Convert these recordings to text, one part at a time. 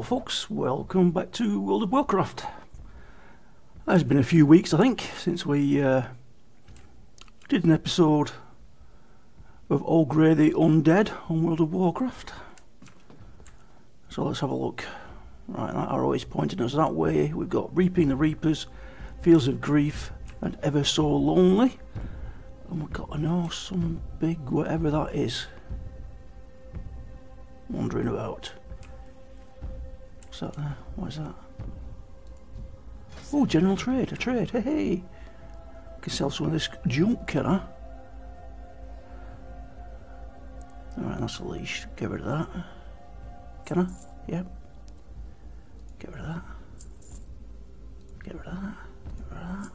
Hello folks, welcome back to World of Warcraft. It's been a few weeks I think since we did an episode of Old Grey the Undead on World of Warcraft. So let's have a look. Right, that arrow is pointing us that way. We've got Reaping the Reapers, Fields of Grief and Ever So Lonely. And we've got to know some big whatever that is. Wandering about. What's that there? What is that? Oh, general trade, a trade, hey! I can sell some of this junk, can I? Alright, that's a leash, get rid of that. Can I? Yep. Get rid of that. Get rid of that. Get rid of that.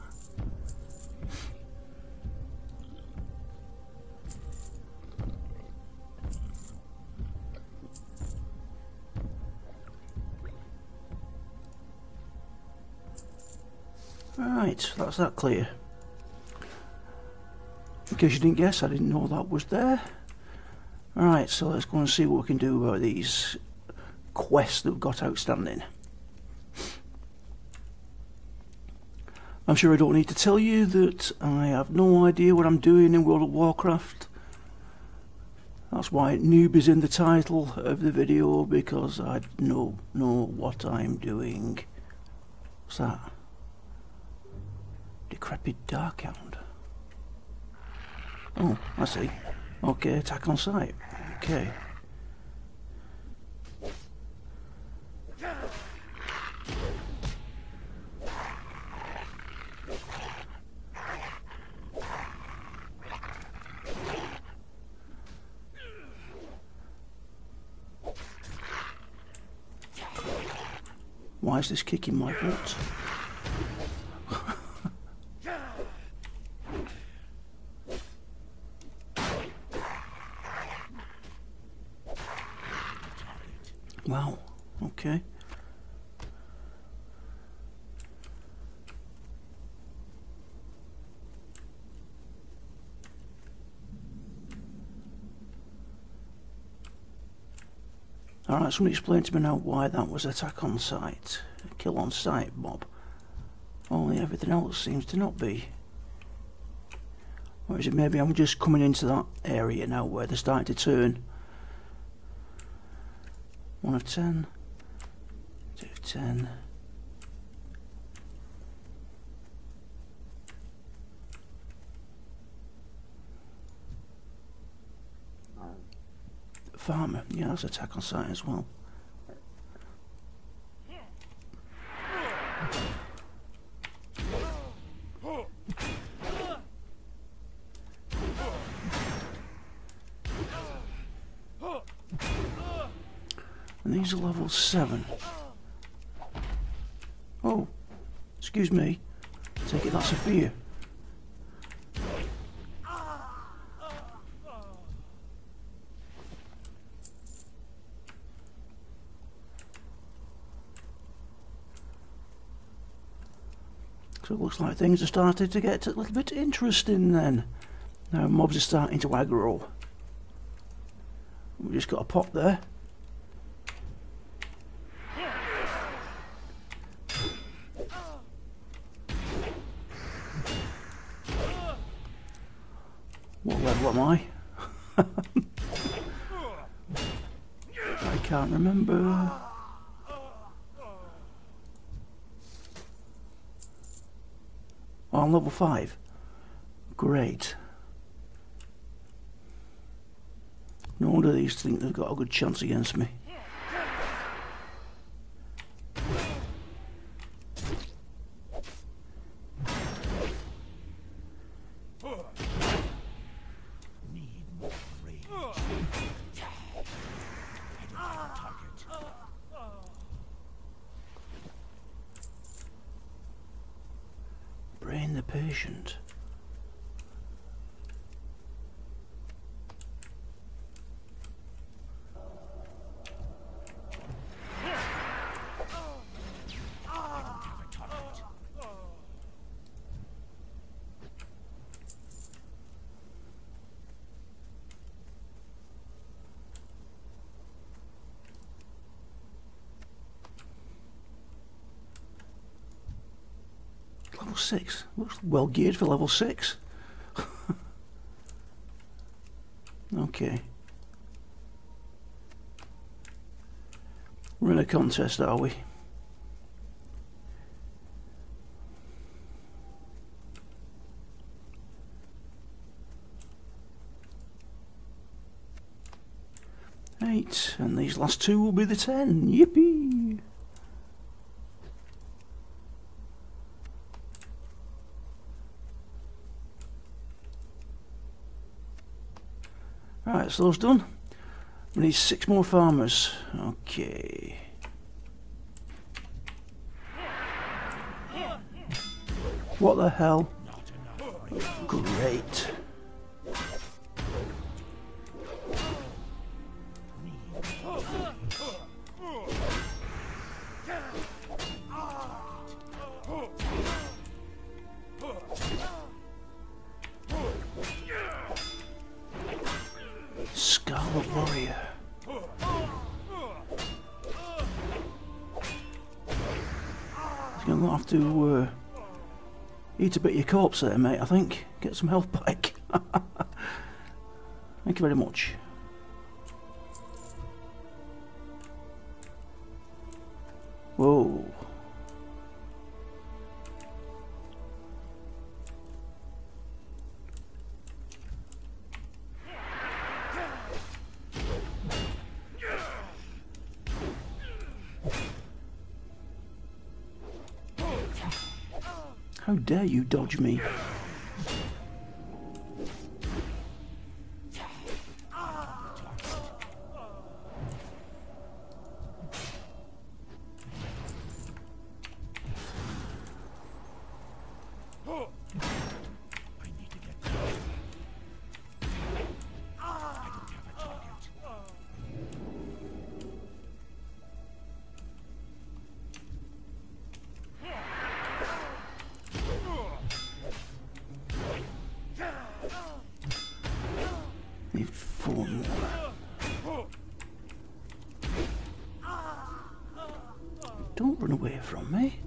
Right, that's that clear. In case you didn't guess, I didn't know that was there. Right, so let's go and see what we can do about these quests that we've got outstanding. I'm sure I don't need to tell you that I have no idea what I'm doing in World of Warcraft. That's why noob is in the title of the video, because I don't know what I'm doing. What's that? Decrepit Darkhound. Oh, I see. Okay, attack on sight. Okay. Why is this kicking my butt? Wow, okay. Alright, somebody explain to me now why that was attack on sight. Kill on sight, Bob. Only everything else seems to not be. Or is it maybe I'm just coming into that area now where they're starting to turn? 1 of 10, 2 of 10. Farmer, yeah, that's attack on sight as well. And these are level 7. Oh, excuse me. I take it that's a fear. So it looks like things are starting to get a little bit interesting then. Now mobs are starting to aggro. We just got a pop there. What level am I? I can't remember. Oh, I'm level 5. Great. No wonder these think they've got a good chance against me. The patient. level 6. Looks well geared for level 6. Okay. We're in a contest, are we? And these last two will be the 10. Yippee! Right, so those done. We need 6 more farmers. Okay. What the hell? Great. Eat a bit of your corpse there, mate, I think. Get some health back. Thank you very much. Whoa. How dare you dodge me? Don't run away from me.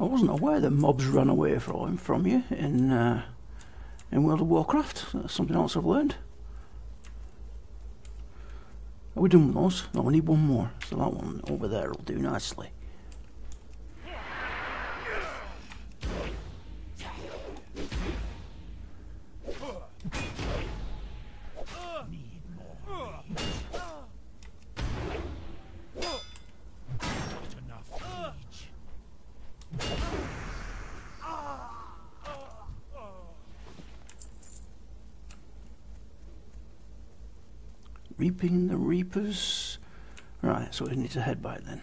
I wasn't aware the mobs ran away from you in World of Warcraft. That's something else I've learned. Are we done with those? No, we need one more. So that one over there will do nicely. Reaping the Reapers. Right, so we need to head back then.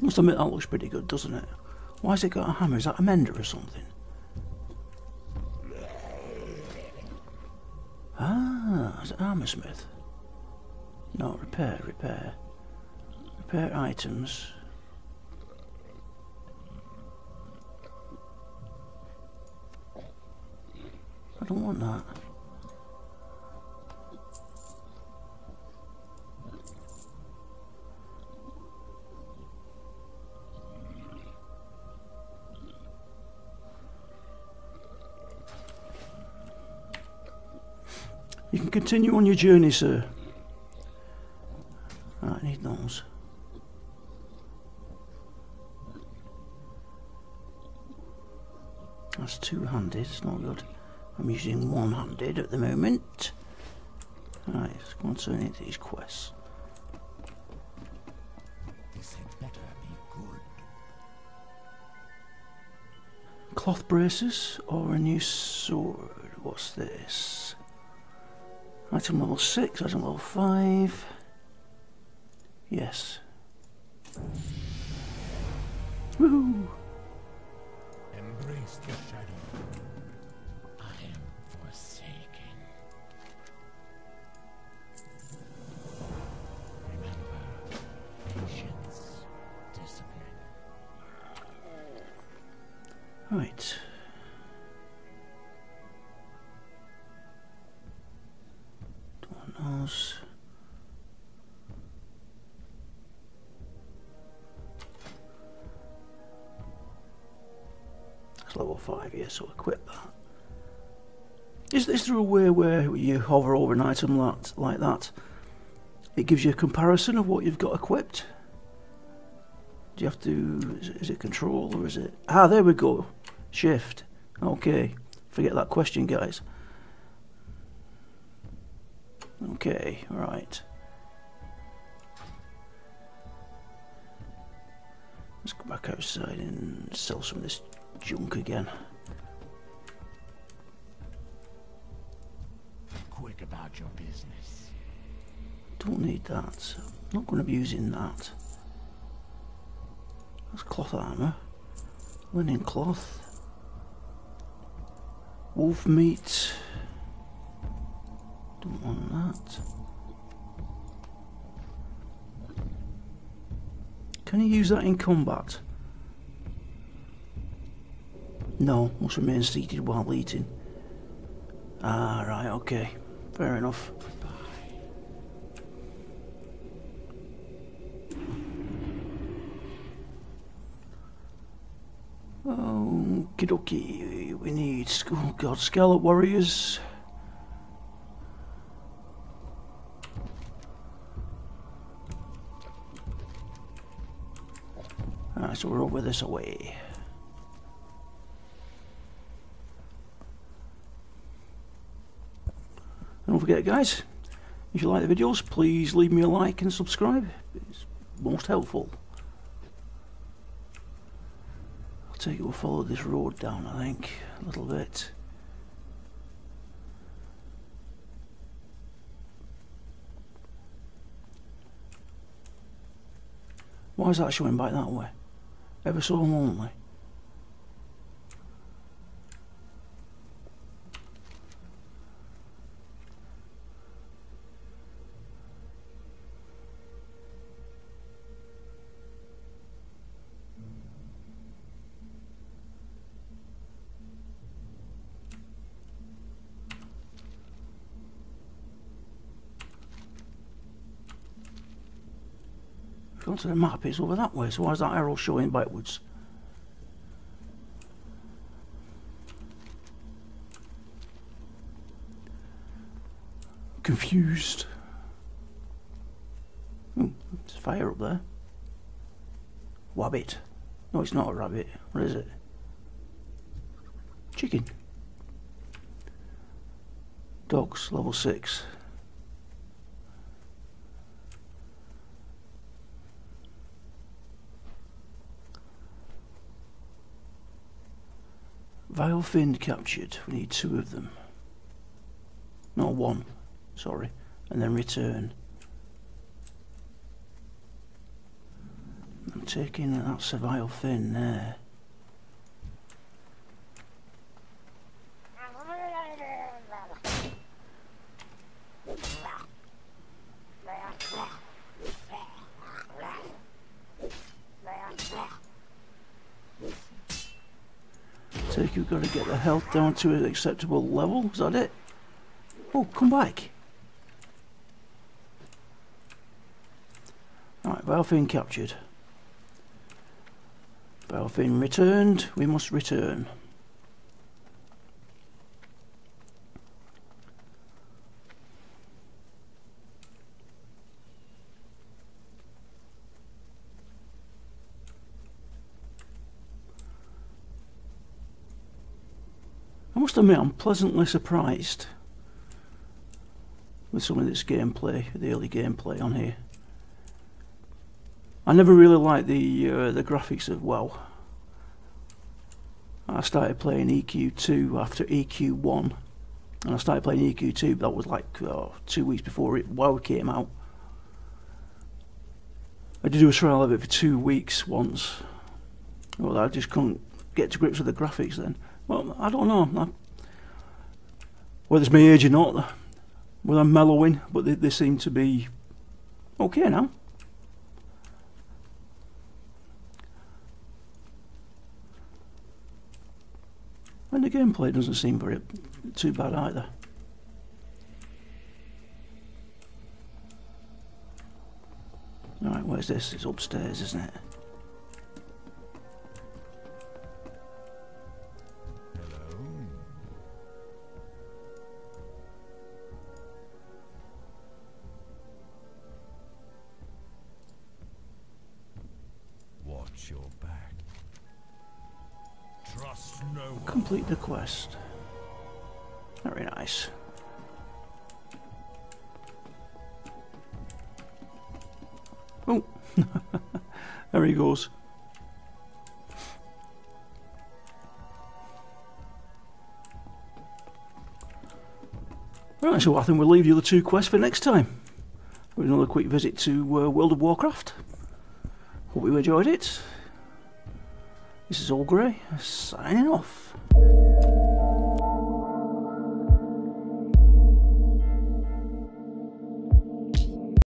Must admit that looks pretty good, doesn't it? Why has it got a hammer? Is that a mender or something? Ah, is it armorsmith? No, repair. Repair items. I don't want that. You can continue on your journey, sir. Right, I need those. That's two-handed, it's not good. I'm using one-handed at the moment. Right, let's go and turn into these quests. This had better be good. Cloth braces or a new sword? What's this? Item level 6, item level 5. Yes. Woohoo! Embrace the shadow. I am forsaken. Remember, patience, discipline. Right. Don't want those. Level 5, yeah, so equip that. Is there a way where you hover over an item like that, it gives you a comparison of what you've got equipped? Do you have to... is it control or is it... Ah, there we go. Shift. Okay. Forget that question, guys. Okay, right. Let's go back outside and sell some of this junk again. Quick about your business. Don't need that. I'm not going to be using that. That's cloth armour, linen cloth, wolf meat. Don't want that. Can you use that in combat? No, must remain seated while eating. Ah, right, okay. Fair enough. Oh, okie dokie, we need... Oh god, Scarlet Warriors. Alright, so we're over this away. Don't forget, guys, if you like the videos, please leave me a like and subscribe. It's most helpful. I'll take it, we'll follow this road down, I think, a little bit. Why is that showing back that way? Ever So Lonely. To the map, it's over that way, so why is that arrow showing backwards? Confused. Ooh, there's fire up there. Wabbit. No, it's not a rabbit. What is it? Chicken. Dogs, level 6. Savile Fiend captured. We need 2 of them. No, 1. Sorry. And then return. I'm taking that Savile Fiend there. You've got to get the health down to an acceptable level, is that it? Oh, come back! Alright, Valfin captured. Valfin returned, we must return. I must admit I'm pleasantly surprised with some of this gameplay, the early gameplay on here. I never really liked the graphics of WoW. I started playing EQ 2 after EQ 1, and I started playing EQ 2, but that was like 2 weeks before WoW came out. I did do a trial of it for 2 weeks once. Well, I just couldn't get to grips with the graphics then. Well, I don't know whether it's my age or not, whether I'm mellowing, but they seem to be okay now. And the gameplay doesn't seem too bad either. Alright, where's this? It's upstairs, isn't it? Hello. Watch your back. Trust no one. Complete the quest. Very nice. Oh, there he goes. Right, so I think we'll leave the other two quests for next time. With another quick visit to World of Warcraft. Hope you enjoyed it. This is Olgrey, signing off.